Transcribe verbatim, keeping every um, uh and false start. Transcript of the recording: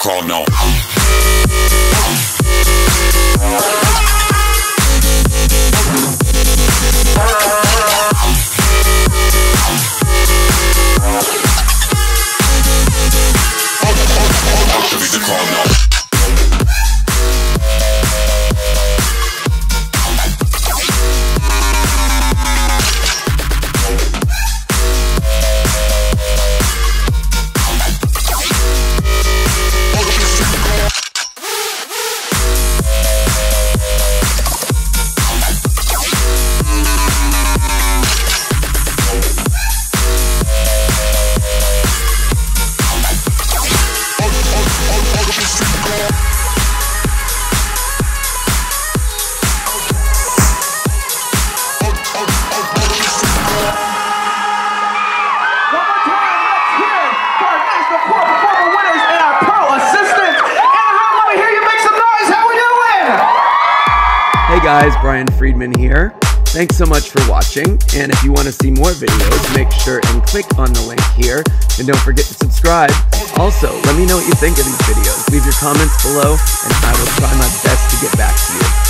call no. Hey guys, Brian Friedman here. Thanks so much for watching, and if you want to see more videos, make sure and click on the link here, and don't forget to subscribe. Also, let me know what you think of these videos. Leave your comments below, and I will try my best to get back to you.